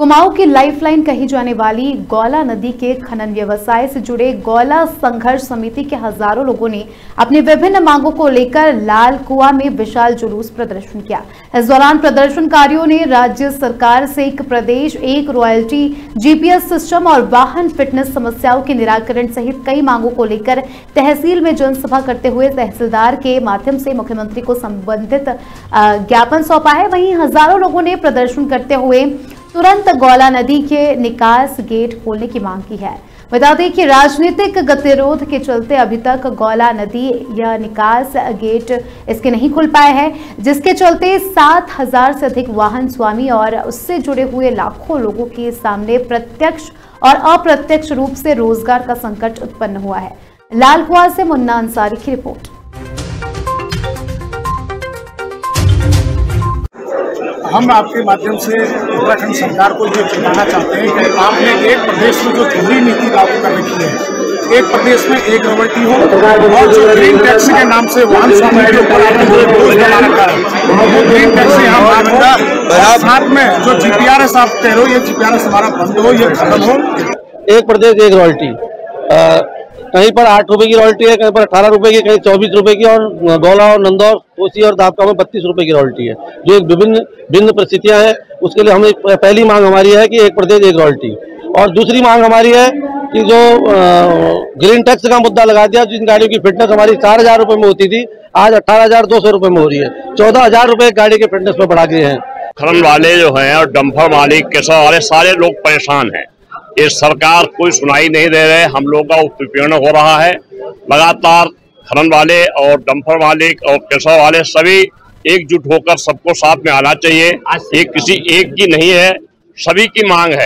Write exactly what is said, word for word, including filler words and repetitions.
कुमाऊं की लाइफलाइन कही जाने वाली गौला नदी के खनन व्यवसाय से जुड़े गौला संघर्ष समिति के हजारों लोगों ने अपनी विभिन्न मांगों को लेकर लाल कुआं में विशाल जुलूस प्रदर्शन किया। इस दौरान प्रदर्शनकारियों ने राज्य सरकार से एक प्रदेश एक रॉयल्टी, जीपीएस सिस्टम और वाहन फिटनेस समस्याओं के निराकरण सहित कई मांगों को लेकर तहसील में जनसभा करते हुए तहसीलदार के माध्यम से मुख्यमंत्री को संबंधित ज्ञापन सौंपा है। वहीं हजारों लोगों ने प्रदर्शन करते हुए तुरंत गौला नदी के निकास गेट खोलने की मांग की है। बता दें कि राजनीतिक गतिरोध के चलते अभी तक गौला नदी या निकास गेट इसके नहीं खुल पाए हैं, जिसके चलते सात हजार से अधिक वाहन स्वामी और उससे जुड़े हुए लाखों लोगों के सामने प्रत्यक्ष और अप्रत्यक्ष रूप से रोजगार का संकट उत्पन्न हुआ है। लाल कुआं से मुन्ना अंसारी की रिपोर्ट। हम आपके माध्यम से उत्तराखंड सरकार को ये बताना चाहते हैं कि आपने एक प्रदेश में जो दोहरी नीति लागू कर रखी है, एक प्रदेश में एक रॉयल्टी हो और जो ग्रीन टैक्स के नाम से वाहन स्वामी के ऊपर आपने जो बोझ बना रखा है वो ग्रीन टैक्स से हम लागू साथ में जो जीपीआरएस आप कह रहे हो, ये जीपीआरएस हमारा बंद हो, ये खत्म हो। एक प्रदेश एक रॉयल्टी, कहीं पर आठ रुपये की रॉयल्टी है, कहीं पर अठारह रुपये की, कहीं चौबीस रुपये की और गौला और नंदौर कोसी और धापका में बत्तीस रुपए की रॉयल्टी है, जो एक विभिन्न भिन्न परिस्थितियां हैं। उसके लिए हमें पहली मांग हमारी है कि एक प्रदेश एक रॉयल्टी, और दूसरी मांग हमारी है कि जो ग्रीन टैक्स का मुद्दा लगा दिया, जिन गाड़ियों की फिटनेस हमारी चार हजार रुपये में होती थी, आज अट्ठारह हजार दो सौ रुपये में हो रही है। चौदह हजार रुपये गाड़ी के फिटनेस में बढ़ा दिए हैं। खनन वाले जो है और डम्फर मालिक केसर वाले सारे लोग परेशान है। ये सरकार कोई सुनाई नहीं दे रहे, हम लोगों का उत्पीड़न हो रहा है। लगातार खनन वाले और डंपर वाले और केसर वाले सभी एकजुट होकर सबको साथ में आना चाहिए। ये किसी एक की नहीं है, सभी की मांग है।